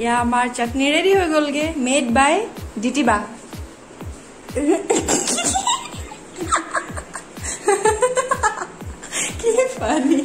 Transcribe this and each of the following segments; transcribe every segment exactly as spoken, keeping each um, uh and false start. या हमार चटनी रेडी हो गल गे मेड बाय डिटिबा। की फनी।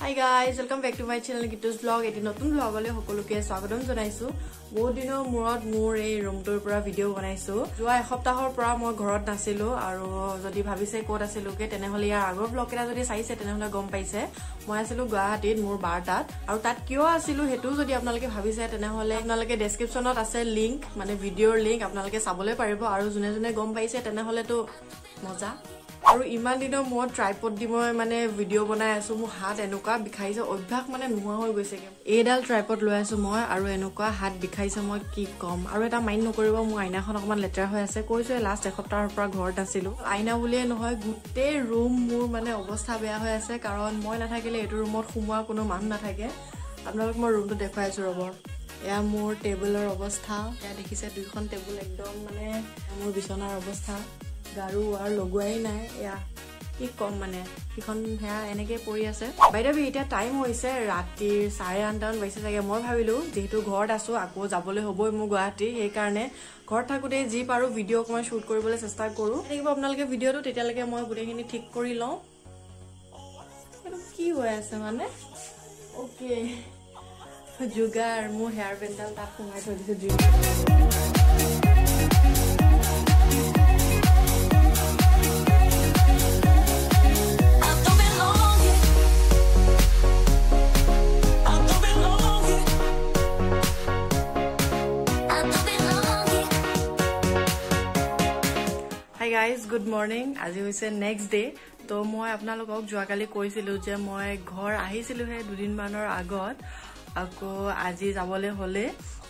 Hi guys welcome back to my channel गिटूस ब्लॉग। एटी नतुन ब्लॉग ले সকলোকে স্বাগতম জনাইছো। বহুত দিনৰ মুৰত মোৰ এই ৰুমটোৰ পৰা ভিডিঅ' বনাইছো। যোৱা এসপ্তাহৰ পৰা মই ঘৰত নাছিলো আৰু যদি ভাবিছে ক'ত আছিলকে তেনেহলে ইয়াৰ আগৰ ব্লগকেটা যদি চাইছে তেনেহলে গম পাইছে মই আছিলো গুৱাহাটীত মোৰ বাৰটাত। আৰু তাত কিয় আছিলো হেতু যদি আপোনালোকে ভাবিছে তেনেহলে আপোনালোকে ডেসক্ৰিপচনত আছে লিংক, মানে ভিডিঅ'ৰ লিংক, আপোনালোকে চাবলৈ পাৰিব। আৰু জুনে জুনে গম পাইছে তেনেহলে তো মজা। और इमान दिन मैं ट्राइपड दी मैं मानने भिडिओ बनाई आसो मोर हाथ एनका विखाई अभ्यास मानने नोआ हो गई एडाल ट्राइपड लै आसो मैं और एनका हाथ विखाई मैं कि कम। और एट माइंड नक मोर आईना अक लेतरा कैसे लास्ट एसप्ताहर पर घर नासिलो। आईना बुलिए नहय गोटे रूम मोर मानने अवस्था बेहतर कारण मैं नाथाकिले एटु रूमत सोमोवा कोनो मान नाथाके। आपनालोक मैं रूम तो देखा रब या मोर टेबुलर अवस्था या देखिसे दुइखन टेबुल एकदम मानने मोर बिछनार अवस्था गारू और लगुआई ना या कि कम मानने एनेके पड़ी आसे। बाइदबी इतना टाइम होइसे राति साढ़े आठटा मान बजे सके। मैं भाविलो जेहेतु घरत आसो आको जाबले हबो मोर गुवाहाटी हे कारणे घर थाकुते जी पारो भिडिओ अकमान शूट करिबले चेष्टा करू। देखिबो आपनालके भिडिओ तो तेतियालके मैं गुटेखिनि ठीक करि लौ कि होय आसे माने ओके जुगार मोर हेयर बेन्डल ता फुमाइ थৈ दिसे जुगार। Guys good morning. आज हुई नेक्स्ट डे। तो मैं अपना जो कल कैसे मैं घर आए दुदिन मानर आगत आको आज जाबले हले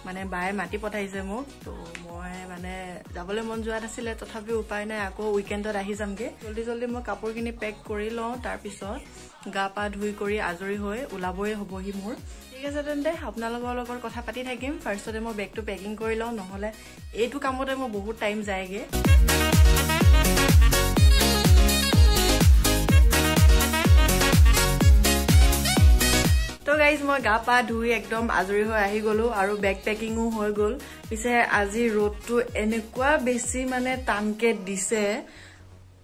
माने बाय माटी पठाइसे मोक। तो मैं माने जाबले मन जोआ नासिले तथापि उपाय ना आको वीकेंडत आही जामगे। जल्दी जल्दी मैं कपड़ किनि पैक करि लौ तार पिছত गा पा धुई करि आजरी होय उलाबय हबहि मोर। ठीक आछे तेन्ते आपना लोगोर लोगोर कथा पाति थाकिम। फार्स्टते मैं बैग टू पैकिंग करि लौ नहले एतु कामते मैं बहुत टाइम जायगे। तो गाइज मैं गा पा धुई एकदम आजरी आही गलो और बेग पेकिंगो हो गल। पिछे आज रोद तो एनेकुआ बेसी माने टानके दिसे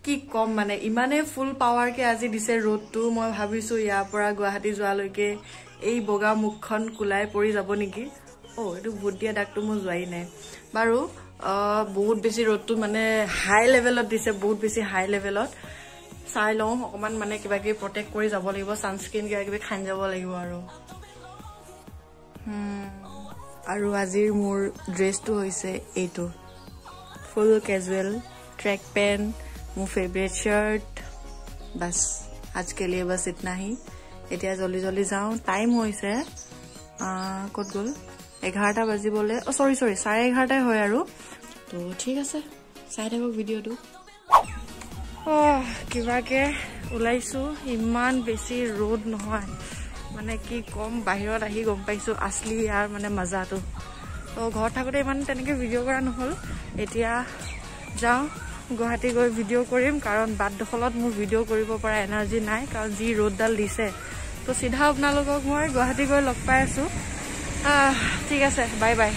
कि कम माने इमाने फुल पावर के आज दिसे रोद तो मैं भाविसो यार परा गुवाहाटी जोवालैके ए बगा मुखखन कुलाई परि जाबो नेकी। ओ एतु भुटिया दाग तो मैं जोवाई नाइ बारू। बहुत बेसी रोद तो माने हाई लेवल दिसे, बहुत बेसी हाई लेवल चाय लौ अक मानने क्या कि प्रोटेक्ट कर सनस्क्रीन क्या कि खान लगे। आज मोर ड्रेस तो यू फुल कैजुअल ट्रैक पेंट, मोर फेवरेट शर्ट। बस आज के लिए बस इतना ही। इतना जल्दी जल्दी जाऊँ टाइम से कत गल एगारटा बजी सॉरी सॉरी साढ़े एगारटा है। तो ठीक है चाय थको भिडिओ। क्या के ऊलाइसो इमान बेसी रोद नहय माने कि कम बाहिरत आही गम पाइसो असली यार माने मजा। तो तो घर थाकोते इमान तनेके भिडिओ करा नहल। एतिया जाओ गुवाहाटी गई भिडिओ करिम कारण बादखलत मोर भिडिओ करिबो पारा एनार्जी नाइ कारण जी रोदडाल दिसे। तो सीधा आपना लोगक मैं गुवाहाटी गई लग पाइ आसो। ठीक आसे बाय बाय।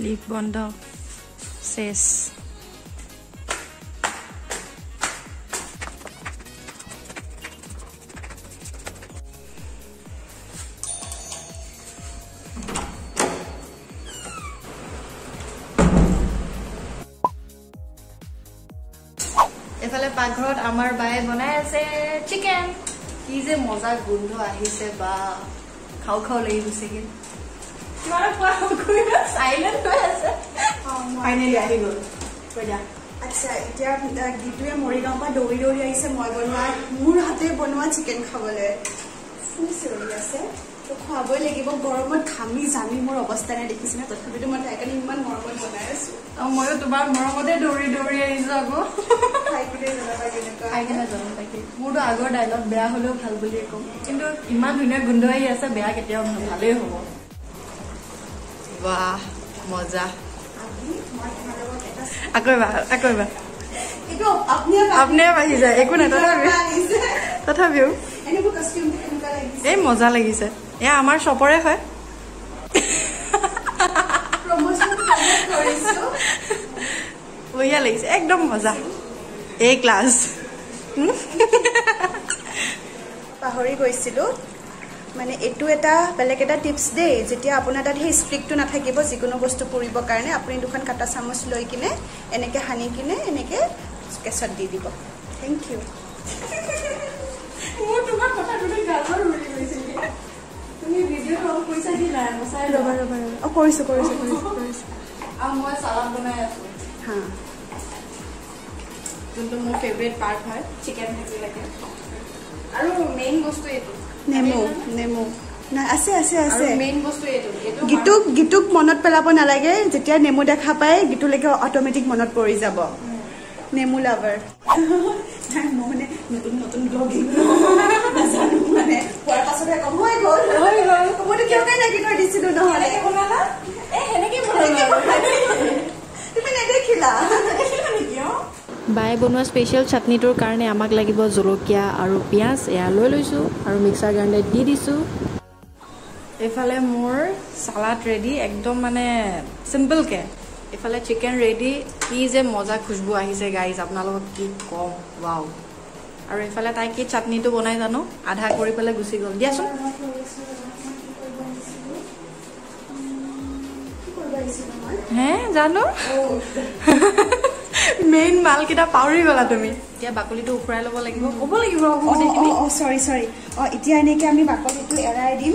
लिप बंद शेष। एफाले पाकघर आमार बाए बनाय आसे चिकेन। कि जे मजा गुंध आहिसे बा खाओ खाओ लई गुसे के तुम्हारा पाव कोई ना साइलेंट है ऐसे। फाइनली आही गल बजा। अच्छा इटा गिटुए मोरिगांव पा डोरी डोरी आइसे मय बनवा मोर हाथे बनवा चिकन खाबले फुस रही आसे। तो खाबो লাগিব गरमत खामी जामी मोर अवस्था ने देखिस ना तथापि तो मत एकन इमान गरमत बनाय आसु। आ मय तुम्हार मरमते डोरी डोरी आइसगो खाइ कुले जनाबा केनका आइना जरम पाके मोर आगर डायलॉग बेया हलो ভাল বুলি কম। কিন্তু ইমান ধুনিয়া গুন্ধাই আছে বেয়া কেতিয়াও ভালে হ'ব। वाह मजा आको बा आको बा इको अपने अपने आही जाय एको ना तथापिও এনেকো কস্টিউম কেনকা লাগিছে এই মজা লাগিছে এ আমার সপরে হয় প্রমোশন কৰিছো ওয়া লাগিছে একদম মজা এ ক্লাস পাহৰি গৈছিলো माने एटू एटा बेलेग एटा टिप्स दे जेतिया आपुना तात हे स्ट्रिक तो नाथाकिबो जिकोनो बस्तु पुरिबो कारणे आपुनी दुखान काटा सामोस लई किने एनेके हानि किने एनेके केसत दि दिबो थैंक यू ओ तुमार कथा दुटे गालर उरि गयसिल तुमी भिडियो कम पैसा दिला मसाय रबा रबा ओ करिसो करिसो करिसो आ मोय सलाद बनाय आसु हां तुमतो मोर फेवरेट पार्ट है चिकन भाजी लागे आरो मेन बस्तु एतो नेमो नेमो ना आसे आसे आसे मेन वस्तु एतो गिटुक गिटुक मनत पेलाबो ना लागे जेतिया नेमो देखा पाए गिटु लेके ऑटोमेटिक मनत परि जाबो नेमो लवर टाइम मोने नतुन नतुन ब्लॉगिंग ना जानु माने पर पासरे कम होय गोल होय गोल मोटे कियो काय लागिनो दिसिनो न हले के बनाला ए हेने के बनाला तुमे ने देखिला देखिला ने कियो बाय बनवा स्पेशल चटनीटर कारणे आमाक लागिबो जलकिया आरो प्याज या लय लयसु आरो मिक्सर ग्राइंडर दि दिसु एफाले मोर सलाद रेडी एकदम माने सिंपल के एफाले चिकन रेडी की जे मजा खुशबू आहिसे गाइस आपना लोग की कम वाओ आरो एफाले ताई की चटनी तो बनाय जानो आधा कोरि पेले गुसी गल दियासु की करबायसु हैं जानो मेन माल किटा पावरी गला तुमी তিয়া বাকলিটো উফৰাই লব লাগিব কব লাগিব মই দেখিনি অ সৰি সৰি অ ইতিয়া এনেকে আমি বাকলিটো এৰাই দিম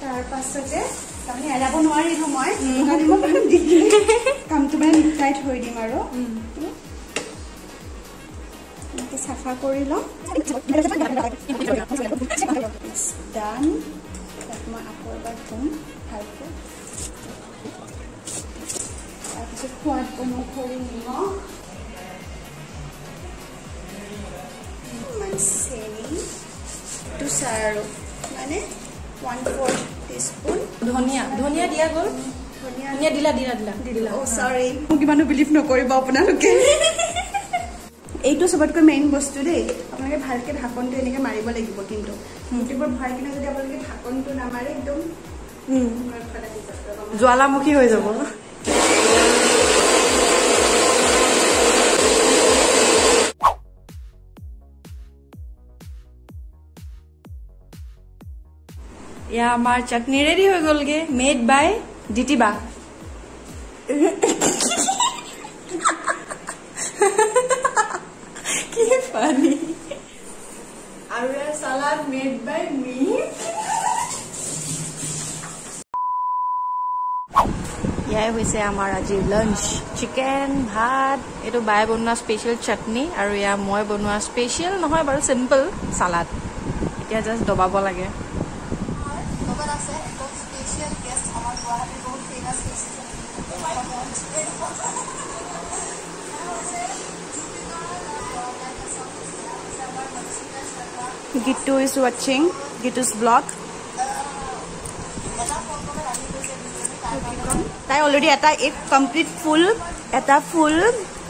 তাৰ পাছতে আমি এৰাব নোৱাৰিলো মই কালি মই দেখিলো কামটো মানে টাইট হৈ দিম আৰু এনেকে সাফা কৰি লম ডান তাকমা আকৌ বাৰ ফোন ভালকৈ It's a quite homogeneous one. I'm saying to serve. माने one fourth teaspoon. धनिया, धनिया दिया गोल? धनिया दिला दिला दिला दिला. Oh sorry. मुझे मानो believe न कोई बाप ना लोगे. एक तो सब कोई main बस्तु दे. अपने के भाल के ढाकन तो इन्हें के मारी बाले की बोकिंग तो. मुझे पर भाल की ना जब अपने के ढाकन तो ना मारे एकदम. ज्वालामुखी हो जाओ. या हमार चटनी रेडी हो गल गे मेड बाय डीटी बा की फनी आरे सलाद मेड बाय मी या होइसे हमार आज लंच चिकन भात एतो बाय बनवा स्पेशल चटनी आरो या मय बनवा स्पेशल নহয় बर सिंपल सलाद इटा जस्ट दबाबो लागे Gitu is watching Gitu's vlog. I already at a it complete full at a full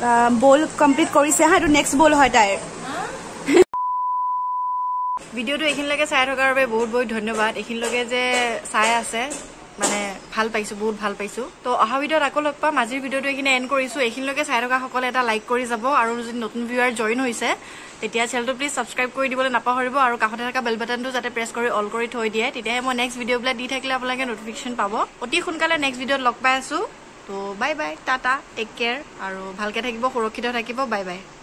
uh, bowl complete करी से हाँ तो next bowl है ताए. Video तो इखिन लगे सायरों का अबे बहुत बहुत धन्यवाद इखिन लगे जे साया से माने ভাল পাইছো বহুত ভাল পাইছো তো আহা ভিডিওত আকো লগ পাম আজিৰ ভিডিওটো এখিনি এন্ড কৰিছো এখিনি লগে চাইৰকা সকলে এটা লাইক কৰি যাব আৰু যদি নতুন ভিউৱাৰ জয়েন হৈছে তেতিয়া চেনেলটো প্লিজ সাবস্ক্রাইব কৰি দিবলৈ নাপাহৰিব আৰু কাষতে থকা বেল বাটনটো যাতে প্ৰেছ কৰি অল কৰি থৈ দিয়ে তেতিয়া মই নেক্সট ভিডিওবলা দি থাকিলে আপোনালোকে নোটিফিকেশন পাব অতি সোনকালে নেক্সট ভিডিওত লগ পাই আছো তো bye bye tata take care আৰু ভালকে থাকিব সুৰক্ষিত থাকিব বাই বাই